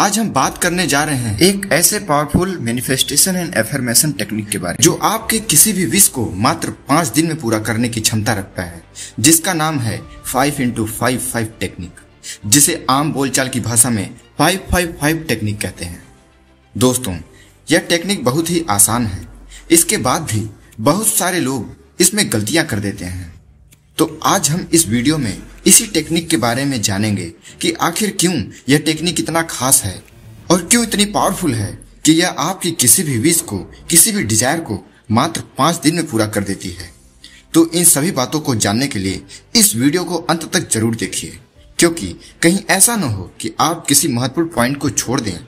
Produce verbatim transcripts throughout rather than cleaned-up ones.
आज हम बात करने जा रहे हैं एक ऐसे powerful manifestation and affirmation technique के बारे में जो आपके किसी भी विश को मात्र पाँच दिन में पूरा करने की क्षमता रखता है, जिसका नाम है five into five five technique, जिसे आम बोलचाल की भाषा में फाइव फाइव फाइव टेक्निक कहते हैं। दोस्तों, यह टेक्निक बहुत ही आसान है। इसके बाद भी बहुत सारे लोग इसमें गलतियां कर देते हैं, तो आज हम इस वीडियो में इसी टेक्निक के बारे में जानेंगे कि आखिर क्यों यह टेक्निक इतना खास है और क्यों इतनी पावरफुल है कि यह आपकी किसी भी विश को, किसी भी डिजायर को मात्र पाँच दिन में पूरा कर देती है। तो इन सभी बातों को जानने के लिए इस वीडियो को अंत तक जरूर देखिए, क्योंकि कहीं ऐसा न हो कि आप किसी महत्वपूर्ण पॉइंट को छोड़ दें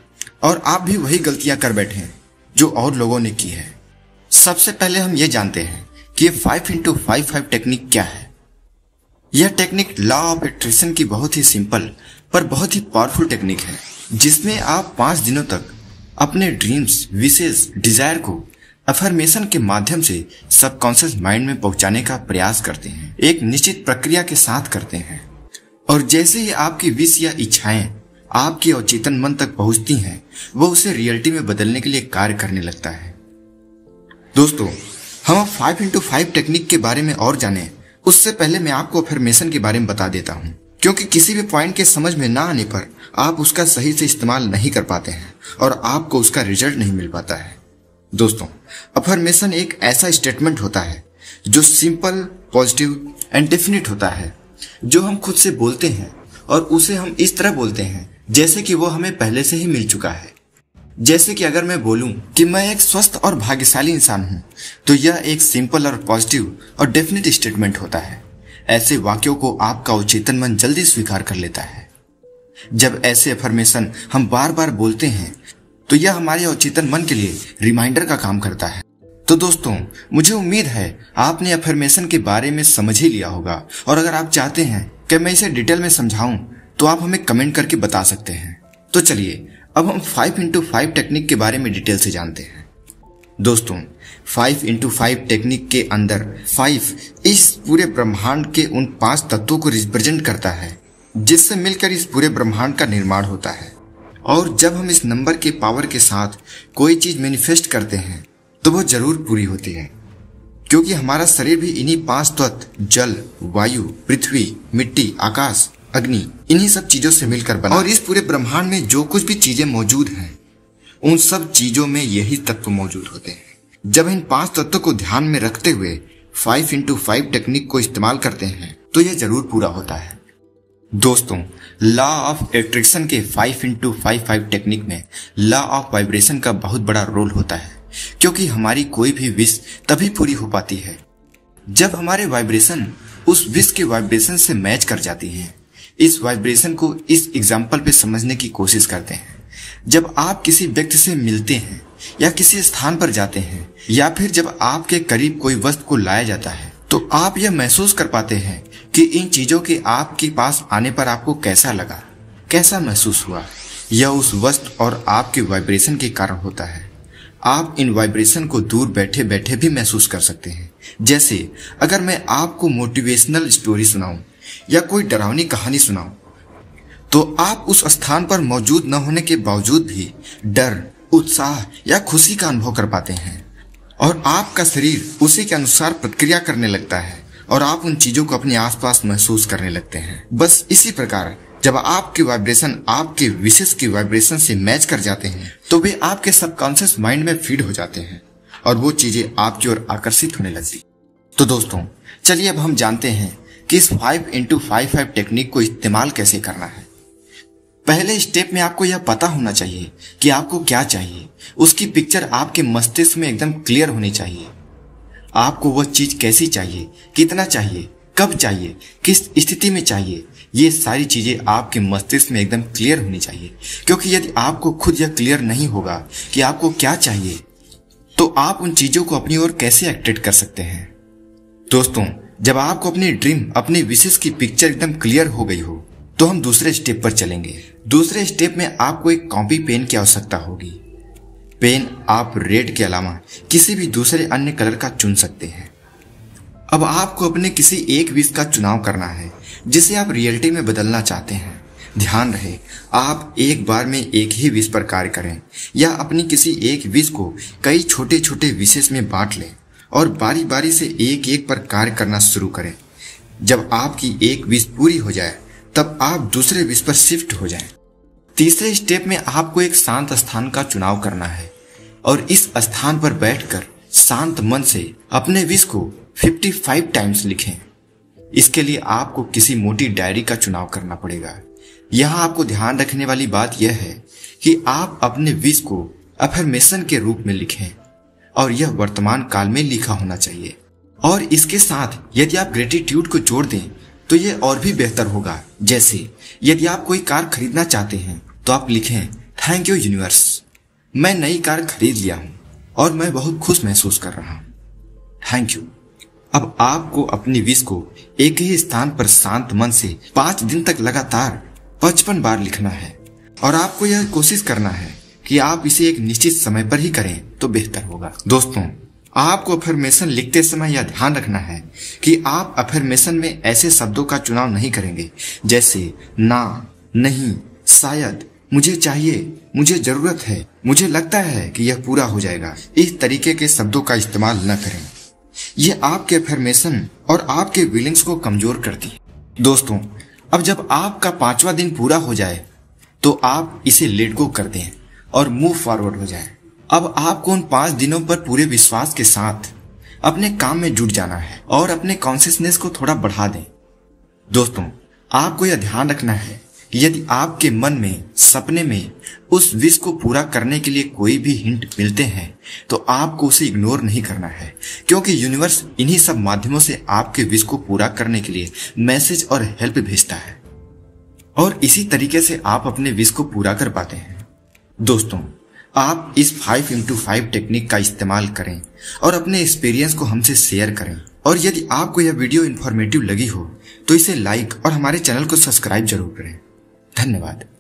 और आप भी वही गलतियां कर बैठें जो और लोगों ने की है। सबसे पहले हम ये जानते हैं कि ये five into five five technique क्या है। यह टेक्निक लॉ ऑफ एट्रेक्शन की बहुत ही सिंपल पर बहुत ही पावरफुल टेक्निक है, जिसमें आप पाँच दिनों तक अपने ड्रीम्स, विशेस, डिजायर को अफर्मेशन के माध्यम से सबकॉन्शियस माइंड में पहुंचाने का प्रयास करते हैं, एक निश्चित प्रक्रिया के साथ करते हैं। और जैसे ही आपकी विश या इच्छाएं आपके अवचेतन मन तक पहुंचती हैं, वो उसे रियलिटी में बदलने के लिए कार्य करने लगता है। दोस्तों, हम अब फाइव इंटू फाइव टेक्निक के बारे में और जानें, उससे पहले मैं आपको अफर्मेशन के बारे में बता देता हूं, क्योंकि किसी भी पॉइंट के समझ में ना आने पर आप उसका सही से इस्तेमाल नहीं कर पाते हैं और आपको उसका रिजल्ट नहीं मिल पाता है। दोस्तों, अफर्मेशन एक ऐसा स्टेटमेंट होता है जो सिंपल, पॉजिटिव एंड डेफिनेट होता है, जो हम खुद से बोलते हैं और उसे हम इस तरह बोलते हैं जैसे कि वो हमें पहले से ही मिल चुका है। जैसे कि अगर मैं बोलूं कि मैं एक स्वस्थ और भाग्यशाली इंसान हूं, तो यह एक सिंपल और पॉजिटिव और डेफिनेट स्टेटमेंट होता है। ऐसे वाक्यों को आपका अवचेतन मन जल्दी स्वीकार कर लेता है। जब ऐसे अफर्मेशन हम बार बार बोलते हैं तो यह हमारे अवचेतन मन के लिए रिमाइंडर का काम करता है। तो दोस्तों, मुझे उम्मीद है आपने अफर्मेशन के बारे में समझ ही लिया होगा, और अगर आप चाहते हैं कि मैं इसे डिटेल में समझाऊं तो आप हमें कमेंट करके बता सकते हैं। तो चलिए, अब हम फाइव इंटू फाइव टेक्निक के बारे में डिटेल से जानते हैं। दोस्तों, फाइव इंटू फाइव टेक्निक के अंदर फाइव इस पूरे ब्रह्मांड के उन पांच तत्वों को रिप्रेजेंट करता है जिससे मिलकर इस पूरे ब्रह्मांड का निर्माण होता है। और जब हम इस नंबर के पावर के साथ कोई चीज़ मैनिफेस्ट करते हैं तो वह जरूर पूरी होती है, क्योंकि हमारा शरीर भी इन्हीं पांच तत्व जल, वायु, पृथ्वी, मिट्टी, आकाश, अग्नि, इन्हीं सब चीजों से मिलकर बना। और इस पूरे ब्रह्मांड में जो कुछ भी चीजें मौजूद हैं, उन सब चीजों में यही तत्व मौजूद होते हैं। जब इन पांच तत्वों को ध्यान में रखते हुए फाइव इंटू फाइव टेक्निक को इस्तेमाल करते हैं तो यह जरूर पूरा होता है। दोस्तों, लॉ ऑफ एट्रैक्शन के five into five five technique में लॉ ऑफ वाइब्रेशन का बहुत बड़ा रोल होता है, क्योंकि हमारी कोई भी विश तभी पूरी हो पाती है जब हमारे वाइब्रेशन उस विश के वाइब्रेशन से मैच कर जाती है। इस वाइब्रेशन को इस एग्जाम्पल पे समझने की कोशिश करते हैं। जब आप किसी व्यक्ति से मिलते हैं या किसी स्थान पर जाते हैं या फिर जब आपके करीब कोई वस्तु को लाया जाता है, तो आप यह महसूस कर पाते हैं कि इन चीज़ों के आपके पास आने पर आपको कैसा लगा, कैसा महसूस हुआ। यह उस वस्तु और आपके वाइब्रेशन के कारण होता है। आप इन वाइब्रेशन को दूर बैठे बैठे भी महसूस कर सकते हैं। जैसे अगर मैं आपको मोटिवेशनल स्टोरी सुनाऊं या कोई डरावनी कहानी सुनाऊं, तो आप उस स्थान पर मौजूद न होने के बावजूद भी डर, उत्साह या खुशी का अनुभव कर पाते हैं, और आपका शरीर उसी के अनुसार प्रतिक्रिया करने लगता है और आप उन चीजों को अपने आसपास महसूस करने लगते हैं। बस इसी प्रकार जब आपके वाइब्रेशन आपके विशेष की वाइब्रेशन से मैच कर जाते हैं तो वे आपके सबकॉन्शियस माइंड में फीड हो जाते हैं और वो चीजें आपकी ओर आकर्षित होने लगती। तो दोस्तों, चलिए अब हम जानते हैं कि इस five into five five technique को इस्तेमाल कैसे करना है। पहले स्टेप में आपको यह पता होना चाहिए कि आपको क्या चाहिए। उसकी पिक्चर आपके मस्तिष्क में एकदम क्लियर होनी चाहिए। आपको वह चीज कैसी चाहिए, कितना चाहिए, कब चाहिए, किस स्थिति में चाहिए, ये सारी चीजें आपके मस्तिष्क में एकदम क्लियर होनी चाहिए, क्योंकि यदि आपको खुद यह क्लियर नहीं होगा कि आपको क्या चाहिए तो आप उन चीजों को अपनी ओर कैसे अट्रैक्ट कर सकते हैं। दोस्तों, जब आपको अपनी ड्रीम, अपने विशेष की पिक्चर एकदम क्लियर हो गई हो तो हम दूसरे स्टेप पर चलेंगे। दूसरे स्टेप में आपको एक कॉपी पेन की आवश्यकता होगी। पेन आप रेड के अलावा किसी भी दूसरे अन्य कलर का चुन सकते हैं। अब आपको अपने किसी एक विश का चुनाव करना है जिसे आप रियलिटी में बदलना चाहते हैं। ध्यान रहे, आप एक बार में एक ही विश पर कार्य करें या अपनी किसी एक विश को कई छोटे छोटे विशेष में बांट लें और बारी बारी से एक एक पर कार्य करना शुरू करें। जब आपकी एक विश पूरी हो जाए तब आप दूसरे विश पर शिफ्ट हो जाएं। तीसरे स्टेप में आपको एक शांत स्थान का चुनाव करना है और इस स्थान पर बैठकर शांत मन से अपने विश को पचपन टाइम्स लिखें। इसके लिए आपको किसी मोटी डायरी का चुनाव करना पड़ेगा। यहाँ आपको ध्यान रखने वाली बात यह है कि आप अपने विश को अफर्मेशन के रूप में लिखें और यह वर्तमान काल में लिखा होना चाहिए, और इसके साथ यदि आप ग्रेटिट्यूड को जोड़ दें तो यह और भी बेहतर होगा। जैसे यदि आप कोई कार खरीदना चाहते हैं तो आप लिखें, थैंक यू यूनिवर्स, मैं नई कार खरीद लिया हूँ और मैं बहुत खुश महसूस कर रहा हूँ, थैंक यू। अब आपको अपनी विश को एक ही स्थान पर शांत मन से पांच दिन तक लगातार पचपन बार लिखना है और आपको यह कोशिश करना है कि आप इसे एक निश्चित समय पर ही करें तो बेहतर होगा। दोस्तों, आपको अफर्मेशन लिखते समय यह ध्यान रखना है कि आप अफर्मेशन में ऐसे शब्दों का चुनाव नहीं करेंगे जैसे ना, नहीं, शायद, मुझे चाहिए, मुझे जरूरत है, मुझे लगता है कि यह पूरा हो जाएगा। इस तरीके के शब्दों का इस्तेमाल न करें, ये आपके अफर्मेशन और आपके विलिंग्स को कमजोर करती है। दोस्तों, अब जब आपका पांचवा दिन पूरा हो जाए तो आप इसे लेट गो कर दें और मूव फॉरवर्ड हो जाए। अब आपको उन पांच दिनों पर पूरे विश्वास के साथ अपने काम में जुट जाना है और अपने कॉन्शियसनेस को थोड़ा बढ़ा दें। दोस्तों, आपको यह ध्यान रखना है कि यदि आपके मन में सपने में उस विश को पूरा करने के लिए कोई भी हिंट मिलते हैं तो आपको उसे इग्नोर नहीं करना है, क्योंकि यूनिवर्स इन्हीं सब माध्यमों से आपके विश को पूरा करने के लिए मैसेज और हेल्प भेजता है और इसी तरीके से आप अपने विश को पूरा कर पाते हैं। दोस्तों, आप इस फाइव इंटू फाइव टेक्निक का इस्तेमाल करें और अपने एक्सपीरियंस को हमसे शेयर करें। और यदि आपको यह वीडियो इन्फॉर्मेटिव लगी हो तो इसे लाइक और हमारे चैनल को सब्सक्राइब जरूर करें। धन्यवाद।